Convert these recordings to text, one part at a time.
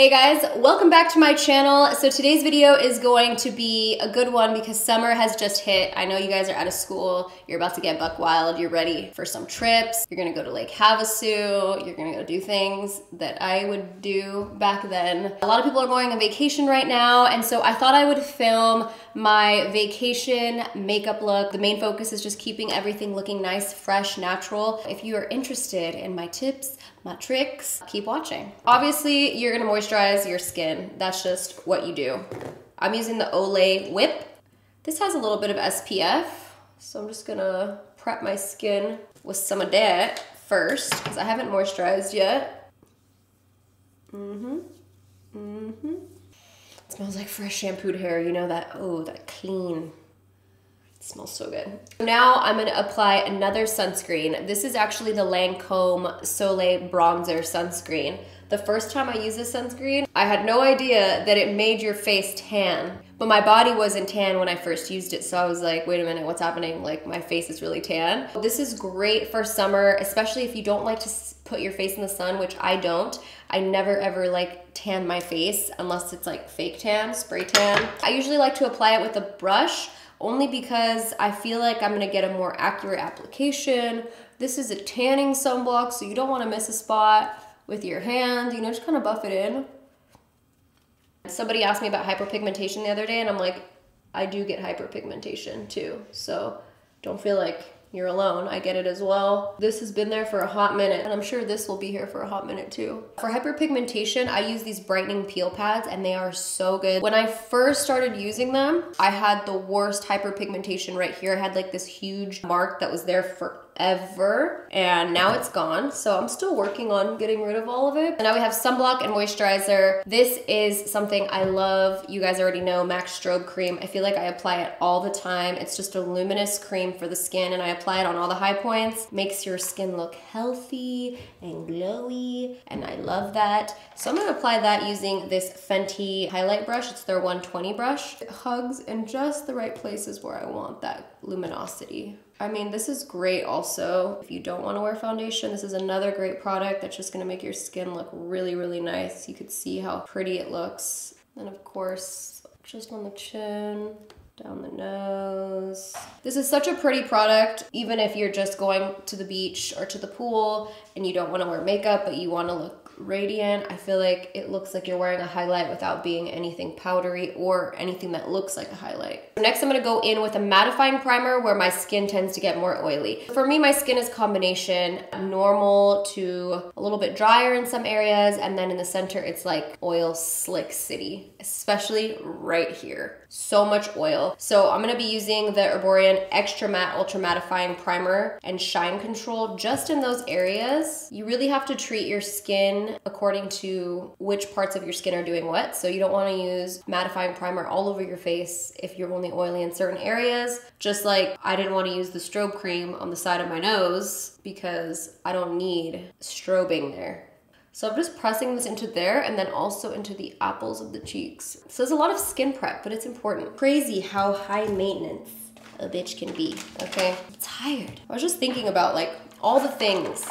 Hey guys, welcome back to my channel. So today's video is going to be a good one because summer has just hit. I know you guys are out of school, you're about to get buck wild, you're ready for some trips, you're gonna go to Lake Havasu, you're gonna go do things that I would do back then. A lot of people are going on vacation right now, and so I thought I would film my vacation makeup look. The main focus is just keeping everything looking nice, fresh, natural. If you are interested in my tips, my tricks, keep watching. Obviously, you're gonna moisturize your skin. That's just what you do. I'm using the Olay Whip. This has a little bit of SPF, so I'm just gonna prep my skin with some of that first, because I haven't moisturized yet. It smells like fresh shampooed hair, you know that, oh, that clean. It smells so good. Now I'm gonna apply another sunscreen. This is actually the Lancôme Soleil Bronzer Sunscreen. The first time I used this sunscreen, I had no idea that it made your face tan, but my body wasn't tan when I first used it, so I was like, wait a minute, what's happening? Like, my face is really tan. This is great for summer, especially if you don't like to put your face in the sun, which I don't. I never ever like tan my face unless it's like fake tan, spray tan. I usually like to apply it with a brush only because I feel like I'm gonna get a more accurate application. This is a tanning sunblock, so you don't wanna miss a spot. With your hand, you know, just kind of buff it in. Somebody asked me about hyperpigmentation the other day, and I'm like, I do get hyperpigmentation too, so don't feel like you're alone. I get it as well. This has been there for a hot minute, and I'm sure this will be here for a hot minute too. For hyperpigmentation, I use these brightening peel pads, and they are so good. When I first started using them, I had the worst hyperpigmentation right here. I had like this huge mark that was there for ever, and now it's gone, so I'm still working on getting rid of all of it. And now we have sunblock and moisturizer. This is something I love. You guys already know MAC Strobe Cream. I feel like I apply it all the time. It's just a luminous cream for the skin, and I apply it on all the high points. Makes your skin look healthy and glowy, and I love that. So I'm gonna apply that using this Fenty highlight brush. It's their 120 brush. It hugs in just the right places where I want that luminosity. I mean, this is great also. If you don't want to wear foundation, this is another great product that's just going to make your skin look really, really nice. You could see how pretty it looks. And of course, just on the chin, down the nose. This is such a pretty product, even if you're just going to the beach or to the pool and you don't want to wear makeup, but you want to look radiant. I feel like it looks like you're wearing a highlight without being anything powdery or anything that looks like a highlight. Next, I'm gonna go in with a mattifying primer where my skin tends to get more oily. For me, my skin is combination normal to a little bit drier in some areas, and then in the center, it's like oil slick city, especially right here. So much oil. So I'm gonna be using the Herborian Extra Matte Ultra Mattifying Primer and Shine Control just in those areas. You really have to treat your skin according to which parts of your skin are doing what. So you don't wanna use mattifying primer all over your face if you're only oily in certain areas. Just like I didn't wanna use the strobe cream on the side of my nose because I don't need strobing there. So I'm just pressing this into there and then also into the apples of the cheeks. So there's a lot of skin prep, but it's important. Crazy how high maintenance a bitch can be, okay? I'm tired. I was just thinking about like all the things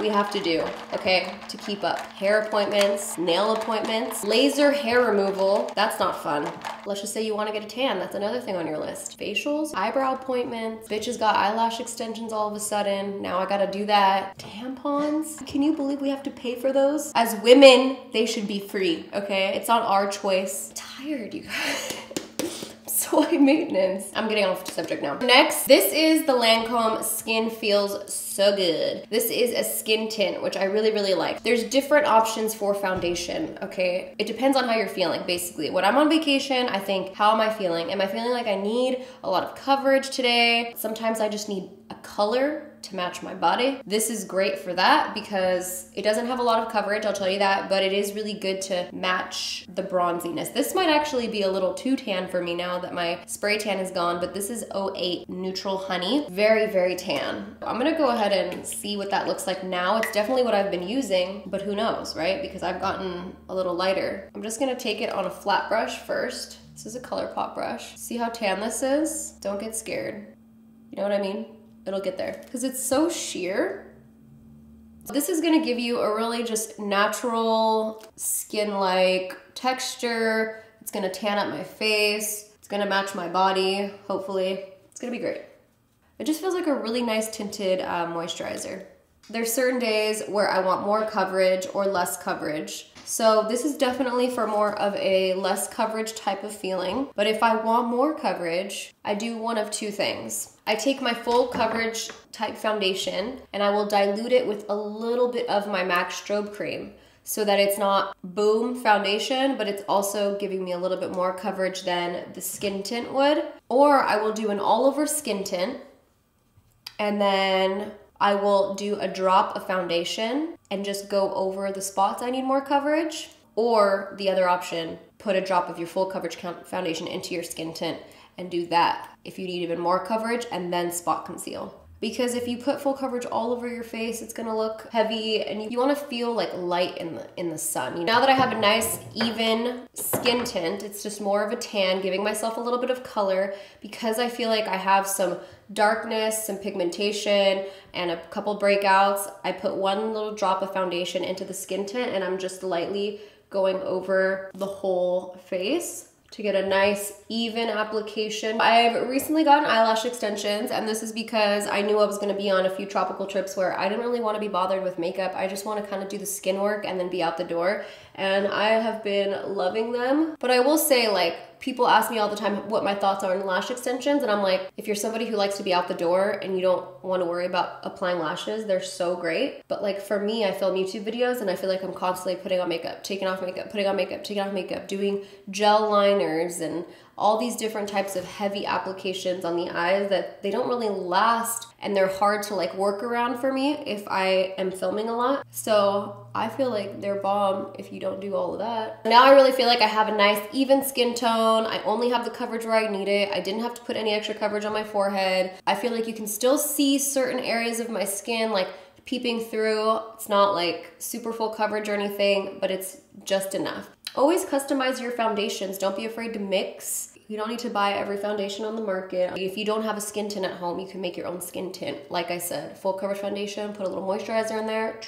we have to do, okay, to keep up. Hair appointments, nail appointments, laser hair removal. That's not fun. Let's just say you want to get a tan. That's another thing on your list. Facials, eyebrow appointments. Bitches got eyelash extensions all of a sudden. Now I gotta do that. Tampons. Can you believe we have to pay for those? As women, they should be free, okay? It's not our choice. I'm tired, you guys. So high maintenance. I'm getting off the subject now. Next, this is the Lancôme Skin Feels So Good. This is a skin tint, which I really, really like. There's different options for foundation, okay? It depends on how you're feeling, basically. When I'm on vacation, I think, how am I feeling? Am I feeling like I need a lot of coverage today? Sometimes I just need a color to match my body. This is great for that because it doesn't have a lot of coverage, I'll tell you that, but it is really good to match the bronziness. This might actually be a little too tan for me now that my spray tan is gone, but this is 08 Neutral Honey. Very, very tan. I'm gonna go ahead and see what that looks like now. It's definitely what I've been using, but who knows, right? Because I've gotten a little lighter. I'm just gonna take it on a flat brush first. This is a ColourPop brush. See how tan this is? Don't get scared. You know what I mean? It'll get there. Because it's so sheer, This is gonna give you a really just natural skin-like texture. It's gonna tan up my face. It's gonna match my body, hopefully. It's gonna be great. It just feels like a really nice tinted moisturizer. There's certain days where I want more coverage or less coverage. So this is definitely for more of a less coverage type of feeling. But if I want more coverage, I do one of two things. I take my full coverage type foundation and I will dilute it with a little bit of my MAC strobe cream so that it's not boom foundation, but it's also giving me a little bit more coverage than the skin tint would. Or I will do an all over skin tint and then I will do a drop of foundation and just go over the spots I need more coverage. Or the other option, put a drop of your full coverage foundation into your skin tint and do that if you need even more coverage and then spot conceal. Because if you put full coverage all over your face, it's gonna look heavy and you wanna feel like light in the sun. Now that I have a nice even skin tint, it's just more of a tan, giving myself a little bit of color because I feel like I have some darkness, some pigmentation, and a couple breakouts. I put one little drop of foundation into the skin tint and I'm just lightly going over the whole face to get a nice even application. I've recently gotten eyelash extensions and this is because I knew I was gonna be on a few tropical trips where I didn't really wanna be bothered with makeup. I just wanna kinda do the skin work and then be out the door. And I have been loving them. But I will say, like, people ask me all the time what my thoughts are on lash extensions and I'm like, if you're somebody who likes to be out the door and you don't wanna worry about applying lashes, they're so great. But like for me, I film YouTube videos and I feel like I'm constantly putting on makeup, taking off makeup, putting on makeup, taking off makeup, doing gel liners and all these different types of heavy applications on the eyes that they don't really last and they're hard to like work around for me if I am filming a lot. So I feel like they're bomb if you don't do all of that. Now I really feel like I have a nice even skin tone. I only have the coverage where I need it. I didn't have to put any extra coverage on my forehead. I feel like you can still see certain areas of my skin like peeping through. It's not like super full coverage or anything, but it's just enough. Always customize your foundations. Don't be afraid to mix. You don't need to buy every foundation on the market. If you don't have a skin tint at home, you can make your own skin tint. Like I said, full coverage foundation, put a little moisturizer in there.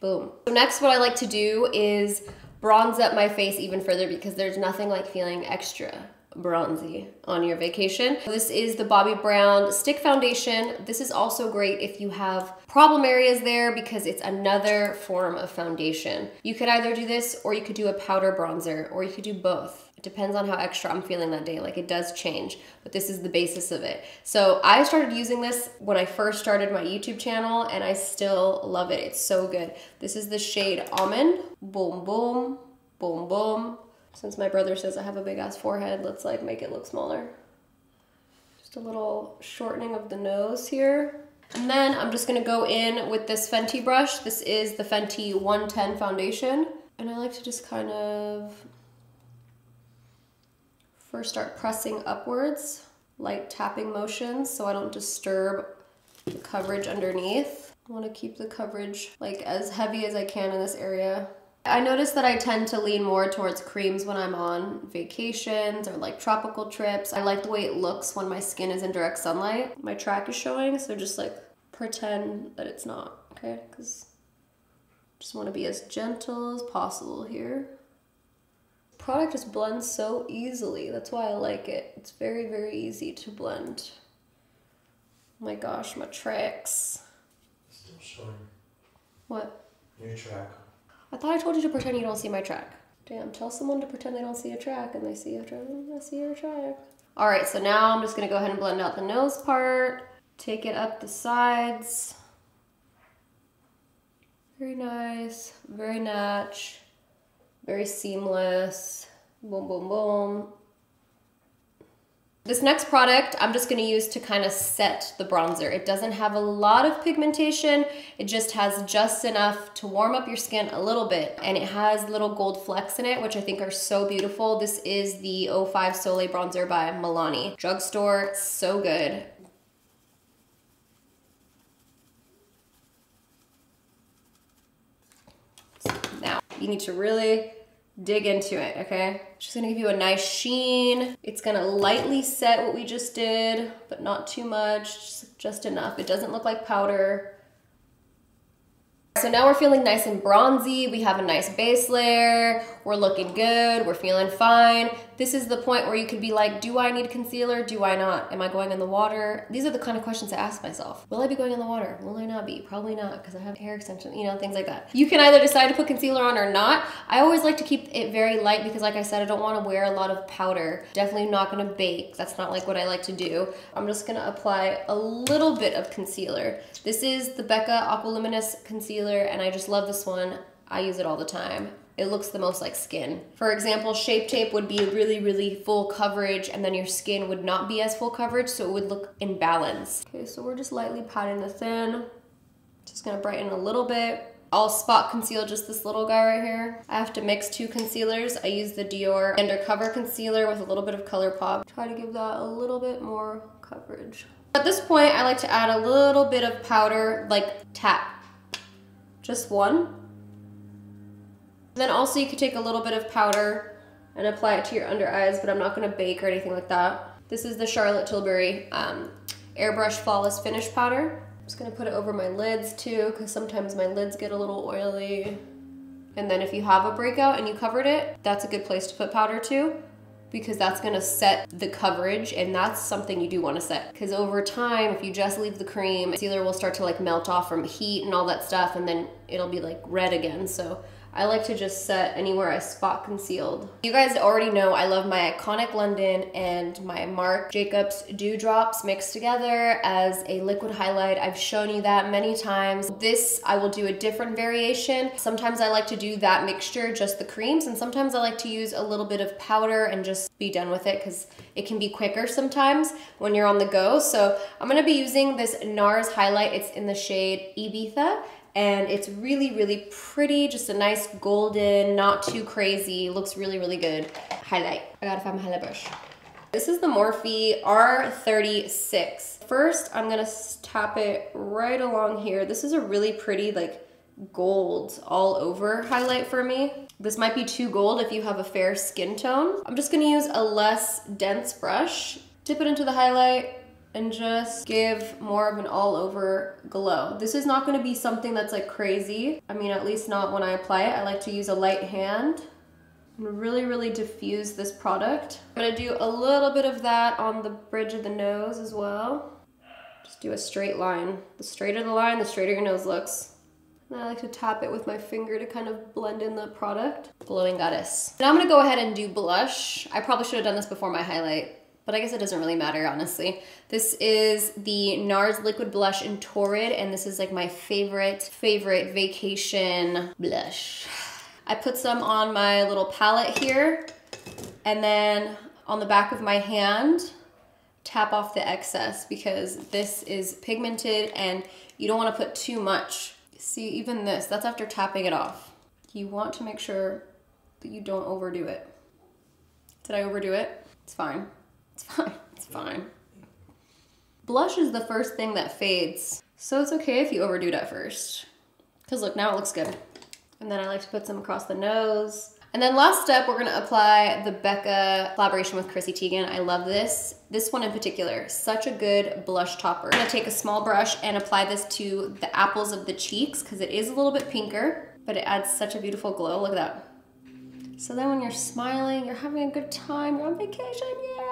Boom. So next, what I like to do is bronze up my face even further because there's nothing like feeling extra bronzy on your vacation. This is the Bobbi Brown Stick Foundation. This is also great if you have problem areas there because it's another form of foundation. You could either do this or you could do a powder bronzer or you could do both. It depends on how extra I'm feeling that day. Like it does change, but this is the basis of it. So I started using this when I first started my YouTube channel and I still love it. It's so good. This is the shade Almond. Boom, boom, boom, boom. Since my brother says I have a big ass forehead, let's like make it look smaller. Just a little shortening of the nose here. And then I'm just gonna go in with this Fenty brush. This is the Fenty 110 foundation. And I like to just kind of first start pressing upwards, light tapping motions so I don't disturb the coverage underneath. I wanna keep the coverage like as heavy as I can in this area. I noticed that I tend to lean more towards creams when I'm on vacations or like tropical trips. I like the way it looks when my skin is in direct sunlight. My track is showing, so just like pretend that it's not, okay? Because I just want to be as gentle as possible here. The product just blends so easily. That's why I like it. It's very, very easy to blend. Oh my gosh, my tracks. Still showing. What? New track. I thought I told you to pretend you don't see my track. Damn, tell someone to pretend they don't see a track and they see a track, I see your track. All right, so now I'm just gonna go ahead and blend out the nose part, take it up the sides. Very nice, very natch, very seamless. Boom, boom, boom. This next product I'm just gonna use to kind of set the bronzer. It doesn't have a lot of pigmentation. It just has just enough to warm up your skin a little bit. And it has little gold flecks in it, which I think are so beautiful. This is the 05 Soleil Bronzer by Milani. Drugstore, so good. Now, you need to really dig into it, okay? Just gonna give you a nice sheen. It's gonna lightly set what we just did, but not too much, just enough. It doesn't look like powder. So now we're feeling nice and bronzy. We have a nice base layer. We're looking good. We're feeling fine. This is the point where you could be like, do I need concealer? Do I not? Am I going in the water? These are the kind of questions I ask myself. Will I be going in the water? Will I not be? Probably not, because I have hair extensions, you know, things like that. You can either decide to put concealer on or not. I always like to keep it very light because, like I said, I don't want to wear a lot of powder. Definitely not going to bake. That's not like what I like to do. I'm just going to apply a little bit of concealer. This is the Becca Aqualuminous Concealer, and I just love this one. I use it all the time. It looks the most like skin. For example, Shape Tape would be really, really full coverage, and then your skin would not be as full coverage, so it would look in balance. Okay, so we're just lightly patting this in. Just gonna brighten a little bit. I'll spot conceal just this little guy right here. I have to mix two concealers. I use the Dior Undercover Concealer with a little bit of ColourPop. Try to give that a little bit more coverage. At this point, I like to add a little bit of powder, like tap. Just one. Then also you could take a little bit of powder and apply it to your under eyes, but I'm not going to bake or anything like that. This is the Charlotte Tilbury Airbrush Flawless Finish Powder. I'm just going to put it over my lids too, because sometimes my lids get a little oily. And then if you have a breakout and you covered it, that's a good place to put powder too, because that's going to set the coverage, and that's something you do want to set. Because over time, if you just leave the cream, concealer will start to like melt off from heat and all that stuff, and then it'll be like red again. So I like to just set anywhere I spot concealed. You guys already know I love my Iconic London and my Marc Jacobs Dew Drops mixed together as a liquid highlight. I've shown you that many times. This, I will do a different variation. Sometimes I like to do that mixture, just the creams, and sometimes I like to use a little bit of powder and just be done with it, because it can be quicker sometimes when you're on the go. So I'm gonna be using this NARS highlight. It's in the shade Ibiza. And it's really, really pretty, just a nice golden, not too crazy, looks really, really good highlight. I gotta find my highlight brush. This is the Morphe R36. First, I'm gonna tap it right along here. This is a really pretty, like, gold all over highlight for me. This might be too gold if you have a fair skin tone. I'm just gonna use a less dense brush, dip it into the highlight, and just give more of an all-over glow. This is not gonna be something that's like crazy. I mean, at least not when I apply it. I like to use a light hand and really, really diffuse this product. I'm gonna do a little bit of that on the bridge of the nose as well. Just do a straight line. The straighter the line, the straighter your nose looks. And I like to tap it with my finger to kind of blend in the product. Glowing Goddess. Now I'm gonna go ahead and do blush. I probably should have done this before my highlight, but I guess it doesn't really matter, honestly. This is the NARS Liquid Blush in Torrid, and this is like my favorite vacation blush. I put some on my little palette here, and then on the back of my hand, tap off the excess, because this is pigmented and you don't wanna put too much. See, even this, that's after tapping it off. You want to make sure that you don't overdo it. Did I overdo it? It's fine. It's fine, it's fine. Blush is the first thing that fades, so it's okay if you overdo it at first. Because look, now it looks good. And then I like to put some across the nose. And then last step, we're gonna apply the Becca collaboration with Chrissy Teigen. I love this. This one in particular, such a good blush topper. I'm gonna take a small brush and apply this to the apples of the cheeks, because it is a little bit pinker, but it adds such a beautiful glow. Look at that. So then when you're smiling, you're having a good time, you're on vacation, yeah.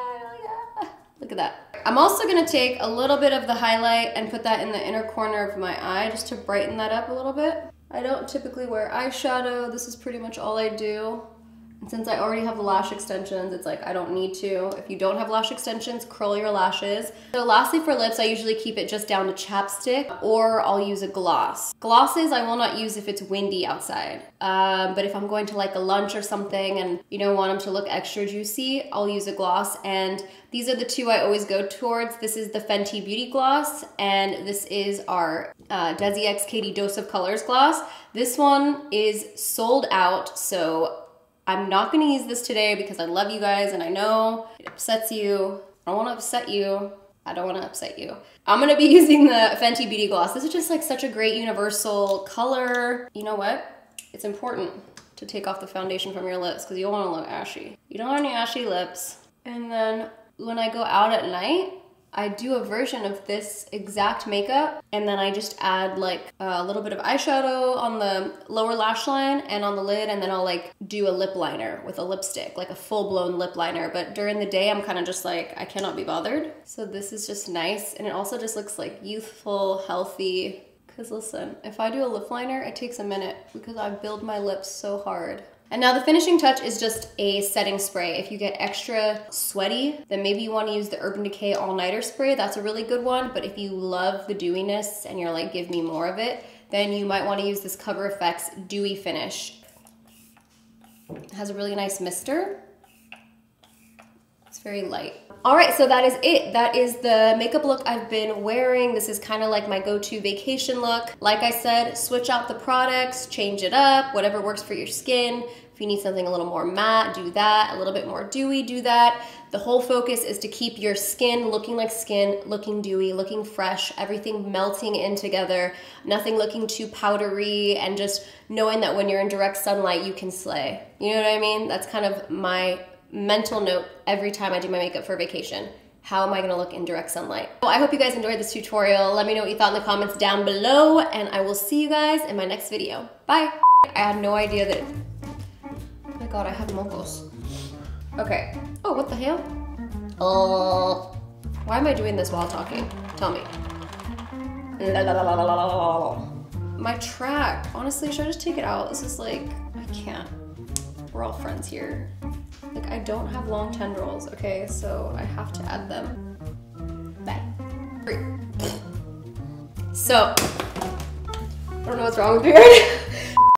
Look at that. I'm also gonna take a little bit of the highlight and put that in the inner corner of my eye just to brighten that up a little bit. I don't typically wear eyeshadow. This is pretty much all I do. And since I already have lash extensions, it's like I don't need to. If you don't have lash extensions, curl your lashes. So lastly, for lips, I usually keep it just down to chapstick, or I'll use a gloss. Glosses I will not use if it's windy outside. But if I'm going to like a lunch or something and you know want them to look extra juicy, I'll use a gloss. And these are the two I always go towards. This is the Fenty Beauty Gloss, and this is our Desi X Katie Dose of Colors Gloss. This one is sold out, so I'm not gonna use this today because I love you guys and I know it upsets you. I don't wanna upset you. I don't wanna upset you. I'm gonna be using the Fenty Beauty Gloss. This is just like such a great universal color. You know what? It's important to take off the foundation from your lips because you don't wanna look ashy. You don't want any ashy lips. And then when I go out at night, I do a version of this exact makeup, and then I just add like a little bit of eyeshadow on the lower lash line and on the lid, and then I'll like do a lip liner with a lipstick, like a full-blown lip liner. But during the day, I'm kind of just like, I cannot be bothered. So this is just nice, and it also just looks like youthful, healthy. Because listen, if I do a lip liner, it takes a minute because I build my lips so hard. And now the finishing touch is just a setting spray. If you get extra sweaty, then maybe you want to use the Urban Decay All Nighter Spray. That's a really good one. But if you love the dewiness and you're like, give me more of it, then you might want to use this Cover FX Dewy Finish. It has a really nice mister. It's very light. All right, so that is it. That is the makeup look I've been wearing. This is kind of like my go-to vacation look. Like I said, switch out the products, change it up, whatever works for your skin. If you need something a little more matte, do that. A little bit more dewy, do that. The whole focus is to keep your skin, looking dewy, looking fresh, everything melting in together, nothing looking too powdery, and just knowing that when you're in direct sunlight, you can slay. You know what I mean? That's kind of my mental note every time I do my makeup for vacation. How am I gonna look in direct sunlight? So I hope you guys enjoyed this tutorial. Let me know what you thought in the comments down below, and I will see you guys in my next video. Bye. I had no idea that, oh my God, I have mocos. Okay. Oh, what the hell? Oh, why am I doing this while talking? Tell me. My track, honestly, should I just take it out? This is like, I can't. We're all friends here. Like, I don't have long tendrils, okay? So I have to add them. Bye. So, I don't know what's wrong with me right now.